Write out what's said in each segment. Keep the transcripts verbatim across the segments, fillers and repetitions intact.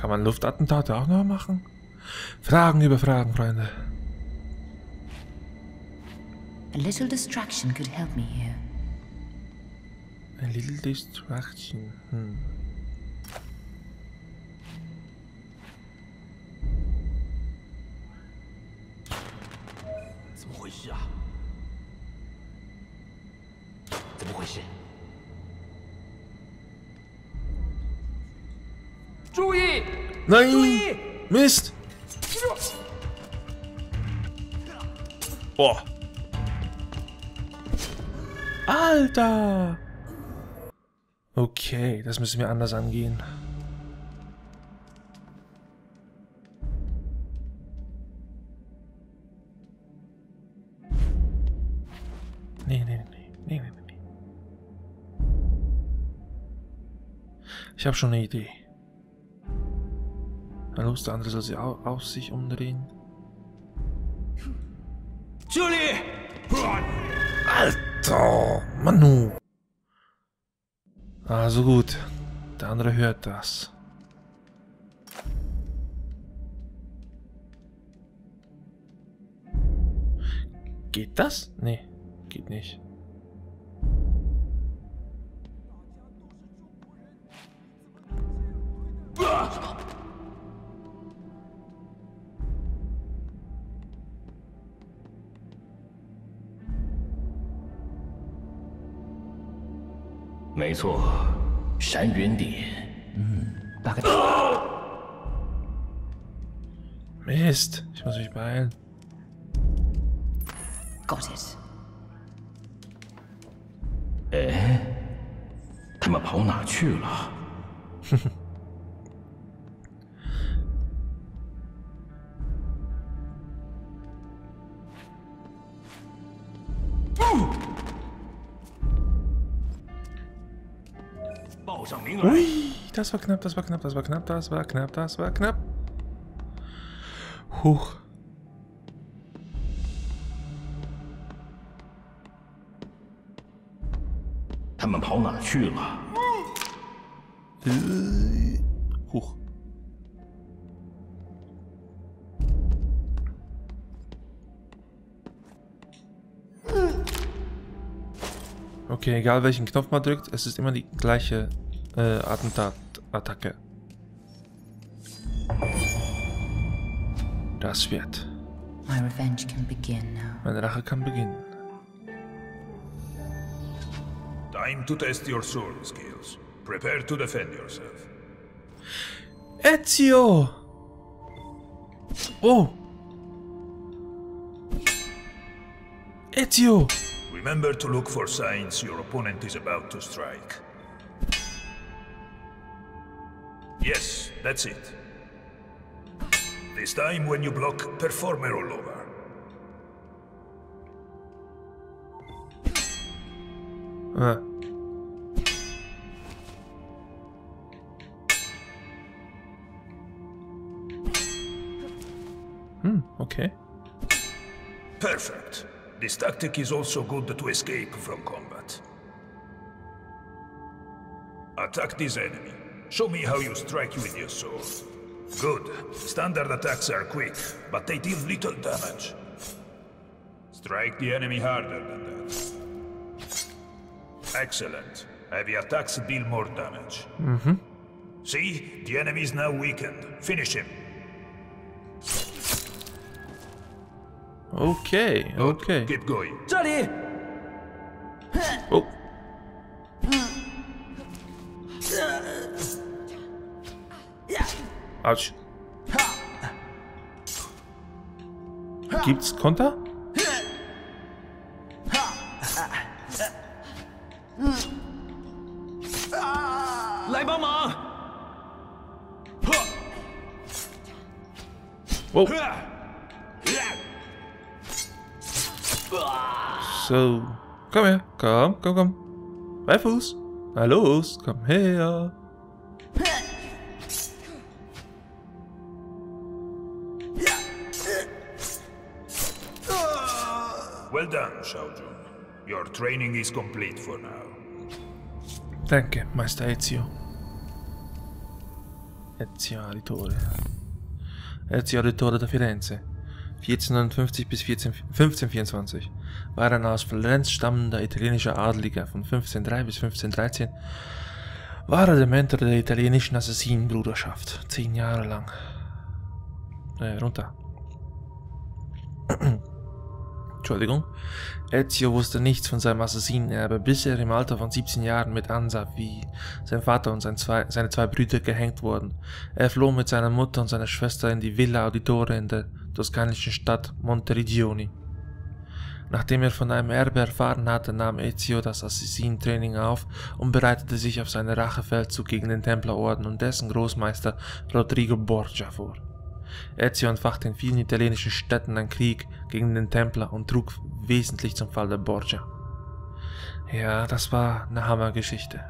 Kann man Luftattentate auch noch machen? Fragen über Fragen, Freunde. A little distraction could help me here. A little distraction. Hm. Nein! Mist! Boah! Alter! Okay, das müssen wir anders angehen. Nee, nee, nee, nee, nee, nee. Ich habe schon eine Idee. Los, der andere soll sie auf, auf sich umdrehen. Julie! Alter! Manu! Also gut. Der andere hört das. Geht das? Nee, geht nicht. Mist, ich muss mich beeilen. Gottes. Äh? Ui, das war knapp, das war knapp, das war knapp, das war knapp, das war knapp. Huch. Huch. Okay, egal welchen Knopf man drückt, es ist immer die gleiche Äh, Attentat-Attacke. Das wird. My revenge can begin now. Meine Rache kann beginnen. Time to test your sword skills. Prepare to defend yourself. Ezio! Oh! Ezio! Remember to look for signs your opponent is about to strike. Yes, that's it. This time when you block, perform a rollover. Ah. Hmm, okay. Perfect. This tactic is also good to escape from combat. Attack this enemy. Show me how you strike with your sword. Good. Standard attacks are quick, but they deal little damage. Strike the enemy harder than that. Excellent. Heavy attacks deal more damage. Mm-hmm. See? The enemy is now weakened. Finish him. Okay, okay. Keep going. Johnny! Oh. Autsch. Gibt's Konter? Oh. So, komm her, komm, komm, komm. Beifuß. Na los, komm her. Well done, Shao Jun. Your training is complete for now. Danke, Meister Ezio. Ezio Auditore. Ezio Auditore da Firenze. vierzehnhundertfünfzig bis fünfzehnhundertvierundzwanzig war ein aus Florenz stammender italienischer Adeliger. Von fünfzehnhundertdrei bis fünfzehnhundertdreizehn war er der Mentor der italienischen Assassinenbruderschaft. Zehn Jahre lang. Äh, runter. Entschuldigung. Ezio wusste nichts von seinem Assassinenerbe, bis er im Alter von siebzehn Jahren mit ansah, wie sein Vater und sein zwei, seine zwei Brüder gehängt wurden. Er floh mit seiner Mutter und seiner Schwester in die Villa Auditore in der toskanischen Stadt Monteriggioni. Nachdem er von einem Erbe erfahren hatte, nahm Ezio das Assassinentraining auf und bereitete sich auf seinen Rachefeldzug gegen den Templerorden und dessen Großmeister Rodrigo Borgia vor. Ezio entfachte in vielen italienischen Städten einen Krieg gegen den Templer und trug wesentlich zum Fall der Borgia. Ja, das war eine Hammergeschichte.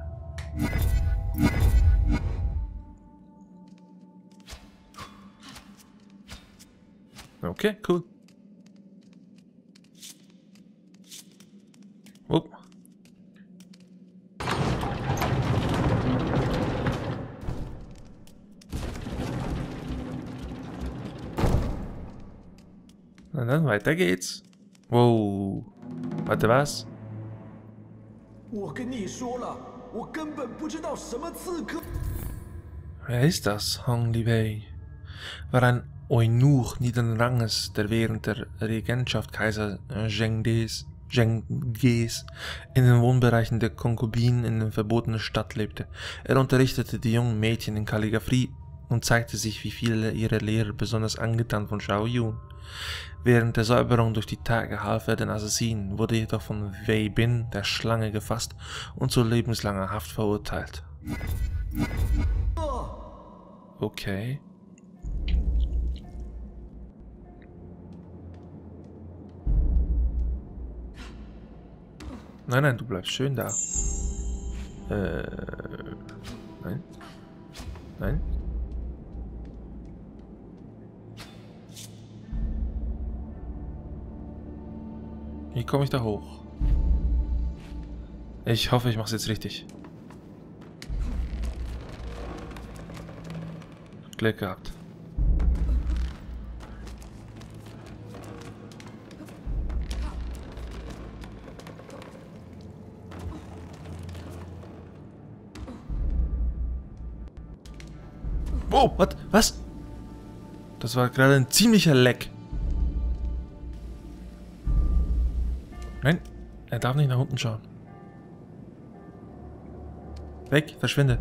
Okay, cool. Oh. Na dann, weiter geht's. Wow. Warte, was? Wer ist das? Hong Li Wei war ein Eunuch niederen Ranges, der während der Regentschaft Kaiser Zhengdes in den Wohnbereichen der Konkubinen in der verbotenen Stadt lebte. Er unterrichtete die jungen Mädchen in Kalligraphie und zeigte sich, wie viele ihrer Lehrer besonders angetan von Shao Jun. Während der Säuberung durch die Tage half er den Assassinen, wurde jedoch von Weibin, der Schlange, gefasst und zu lebenslanger Haft verurteilt. Okay. Nein, nein, du bleibst schön da. Äh. Nein. Nein. Wie komme ich da hoch? Ich hoffe, ich mache es jetzt richtig. Glück gehabt. Oh, was? Was? Das war gerade ein ziemlicher Leck. Nein, er darf nicht nach unten schauen. Weg, verschwinde.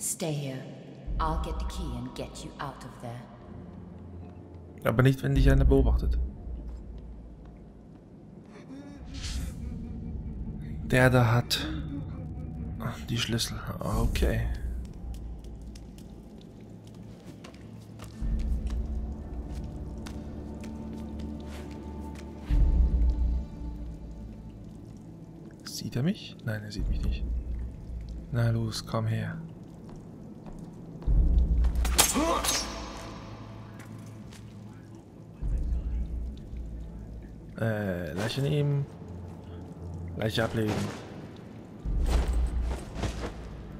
Stay here. I'll get the key and get you out of there. Aber nicht, wenn dich einer beobachtet. Der da hat die Schlüssel. Okay. Sieht er mich? Nein, er sieht mich nicht. Na los, komm her. Äh, Leiche nehmen. Leiche ablegen.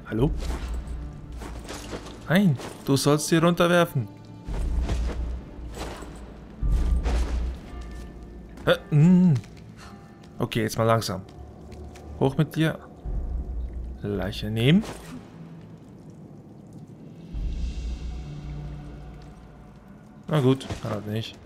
Hallo? Nein, du sollst sie runterwerfen. Äh, mh. Okay, jetzt mal langsam. Hoch mit dir. Leiche nehmen. Na gut, halt nicht.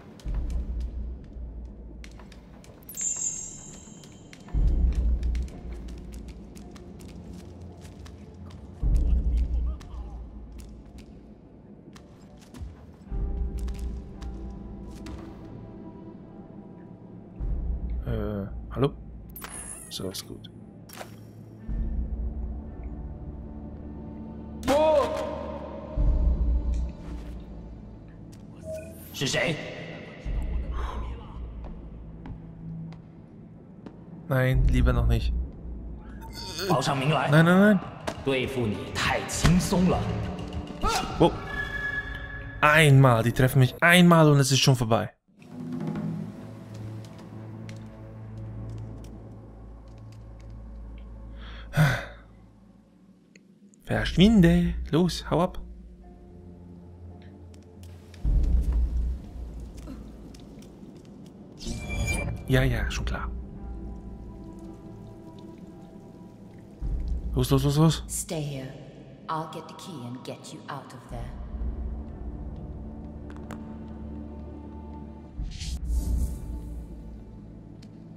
So ist gut. Oh! Nein, lieber noch nicht. Nein, nein, nein. Oh. Einmal, die treffen mich einmal und es ist schon vorbei. Verschwinde! Los, hau ab! Ja, ja, schon klar. Los, los, los, los! Stay here. I'll get the key and get you out of there.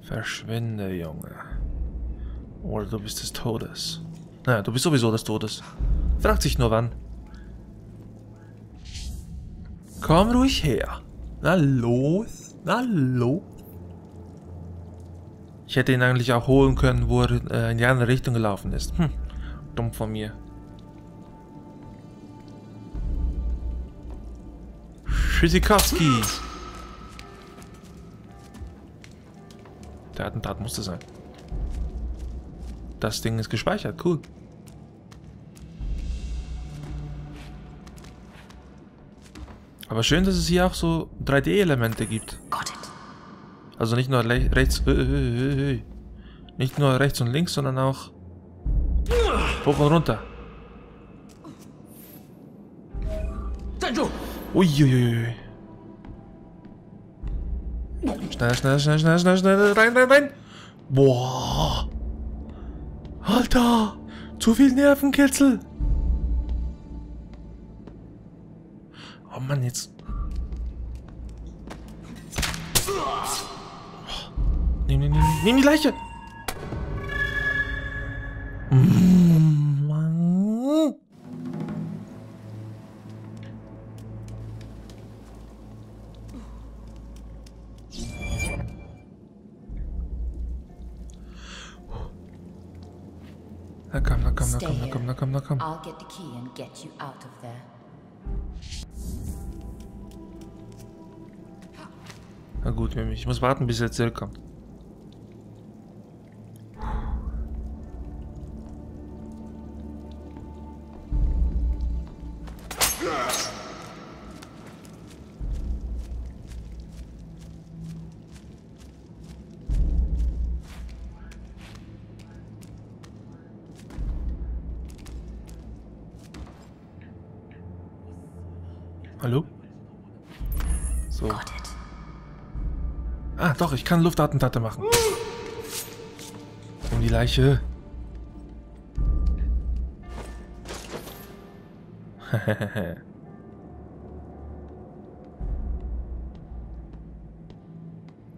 Verschwinde, Junge. Oder du bist des Todes. Naja, du bist sowieso des Todes. Fragt sich nur wann. Komm ruhig her. Na los, na los. Ich hätte ihn eigentlich auch holen können, wo er in die andere Richtung gelaufen ist. Hm, dumm von mir. Schizikowski. Der Attentat musste sein. Das Ding ist gespeichert, cool. Aber schön, dass es hier auch so drei D-Elemente gibt. Also nicht nur rechts, nicht nur rechts und links, sondern auch hoch und runter. Uiuiui. Schnell, schnell, schnell, schnell, schnell, schnell, rein, rein, rein. Boah. Alter. Zu viel Nervenkitzel. Oh Mann, jetzt. Nimm, nimm, nimm, nimm die Leiche. Na komm, na komm, na komm, na komm, na komm, na komm. I'll get the key and get you out of there. Na gut, ich muss warten, bis er zurückkommt. Hallo? So. Ah, doch, ich kann Luftattentate machen. Um die Leiche.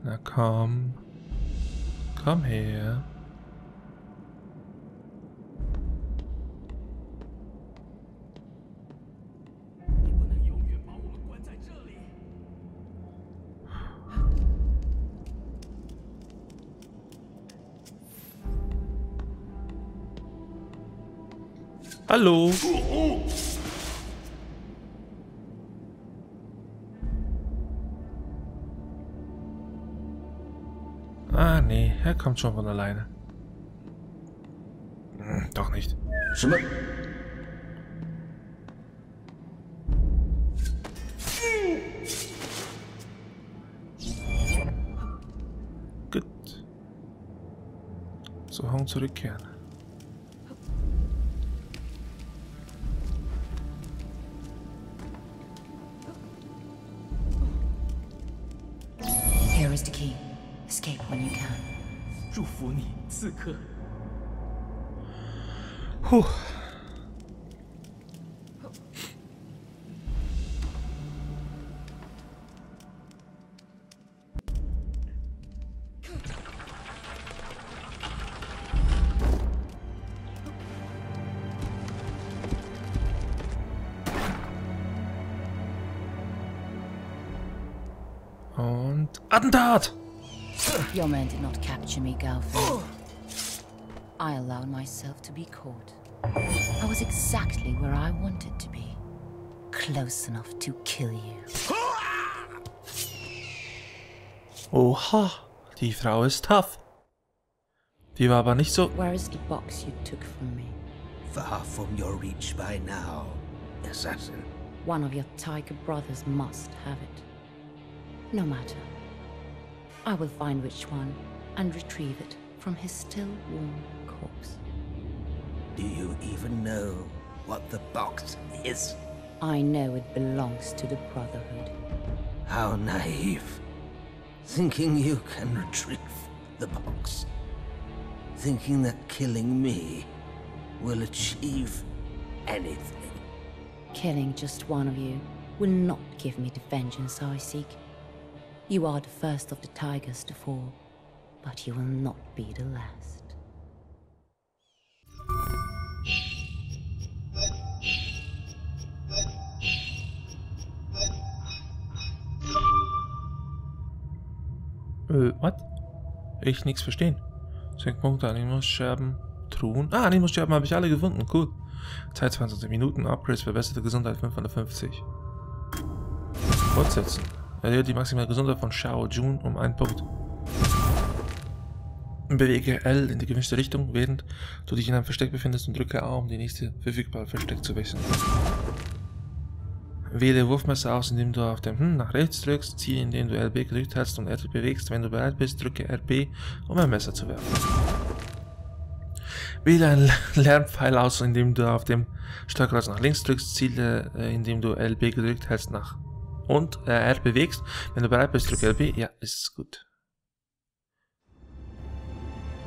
Na komm. Komm her. Hallo. Ah, nee, er kommt schon von alleine. Hm, doch nicht. Schlimmer. Gut. So, Hong zurückkehren. Puh. Und Attentat! Your man did not capture me, Galvin. I allowed myself to be caught. I was exactly where I wanted to be. Close enough to kill you. Oha, die Frau ist tough. Die war aber nicht so. Where is the box you took from me? Far from your reach by now, assassin. One of your tiger brothers must have it. No matter. I will find which one and retrieve it from his still warm corpse. Do you even know what the box is? I know it belongs to the Brotherhood. How naive. Thinking you can retrieve the box. Thinking that killing me will achieve anything. Killing just one of you will not give me the vengeance I seek. You are the first of the tigers to fall, but you will not be the last. Äh, was? Ich nichts verstehen. Punkte, Animus-Scherben, Truhen. Ah, Animus-Scherben habe ich alle gefunden, cool. Zeit zwanzig Minuten, Upgrades, verbesserte Gesundheit fünfhundertfünfzig. Fortsetzen. Erhöht die maximale Gesundheit von Shao Jun um einen Punkt. Bewege L in die gewünschte Richtung, während du dich in einem Versteck befindest, und drücke A, um die nächste verfügbare Versteck zu wechseln. Wähle Wurfmesser aus, indem du auf dem Hm nach rechts drückst, ziehe, indem du L B gedrückt hast und R B bewegst. Wenn du bereit bist, drücke R B, um ein Messer zu werfen. Wähle einen Lernpfeil aus, indem du auf dem Steuerkreuz nach links drückst, ziele, indem du L B gedrückt hältst nach und äh, R bewegst. Wenn du bereit bist, drücke L B. Ja, ist gut.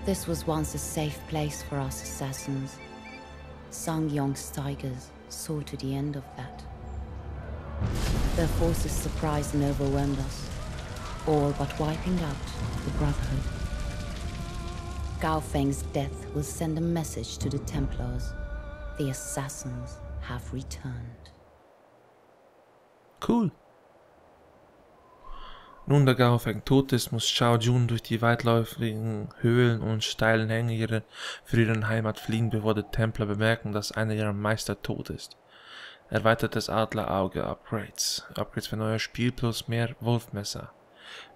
This was once a safe place for us assassins. Sang-Yong's tigers saw to the end of that. Their forces surprised and overwhelmed us, all but wiping out the Brotherhood. Gaofeng's death will send a message to the Templars. The assassins have returned. Cool. Nun, da Gaofeng tot ist, muss Shao Jun durch die weitläufigen Höhlen und steilen Hänge ihrer früheren Heimat fliehen, bevor die Templer bemerken, dass einer ihrer Meister tot ist. Erweitertes Adlerauge Upgrades. Upgrades für neues Spiel plus mehr Wurfmesser.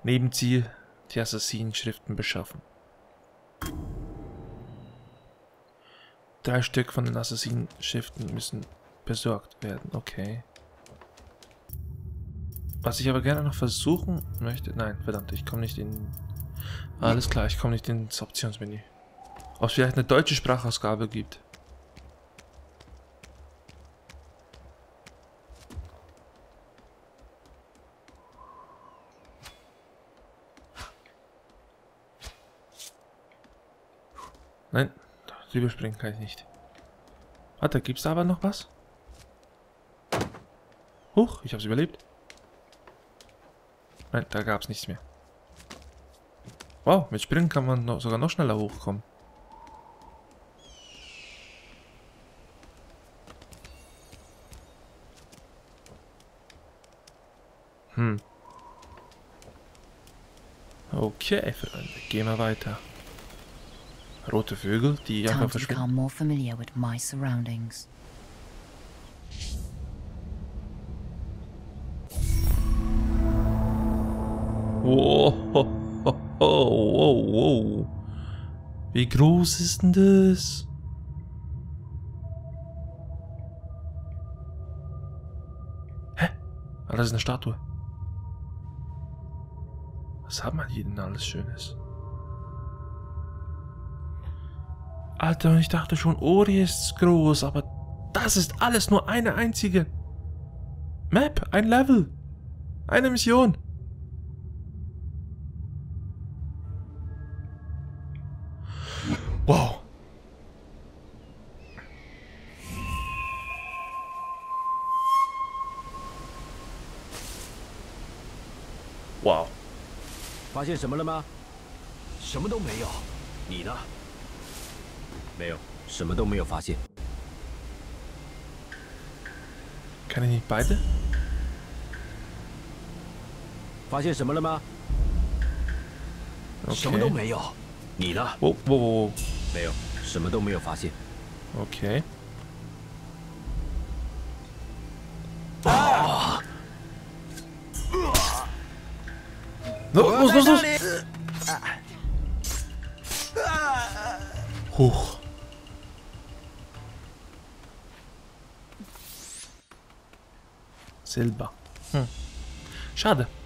Nebenziel, die Assassinen-Schriften beschaffen. Drei Stück von den Assassinen-Schriften müssen besorgt werden, okay. Was ich aber gerne noch versuchen möchte... Nein, verdammt, ich komme nicht in... Alles klar, ich komme nicht ins Optionsmenü. Ob es vielleicht eine deutsche Sprachausgabe gibt. Nein, drüber springen kann ich nicht. Warte, gibt's da aber noch was? Huch, ich hab's überlebt. Nein, da gab's nichts mehr. Wow, mit Springen kann man noch, sogar noch schneller hochkommen. Hm. Okay, Freunde, gehen wir weiter. Rote Vögel, die ja verschwinden. Wow, ho, ho, ho, wow, wow. Wie groß ist denn das? Hä? Ah, das ist eine Statue. Was hat man hier denn alles Schönes? Alter, und ich dachte schon, Ori ist groß, aber das ist alles nur eine einzige Map, ein Level, eine Mission. Wow. Wow. 发现什么了吗？什么都没有，你呢？ 没有，什么都没有发现。Kann ich nicht beide? 发现什么了吗？什么都没有。你呢？我我我没有，什么都没有发现。Okay. No, los, los, los. Huch. Silber. Hm. Schade.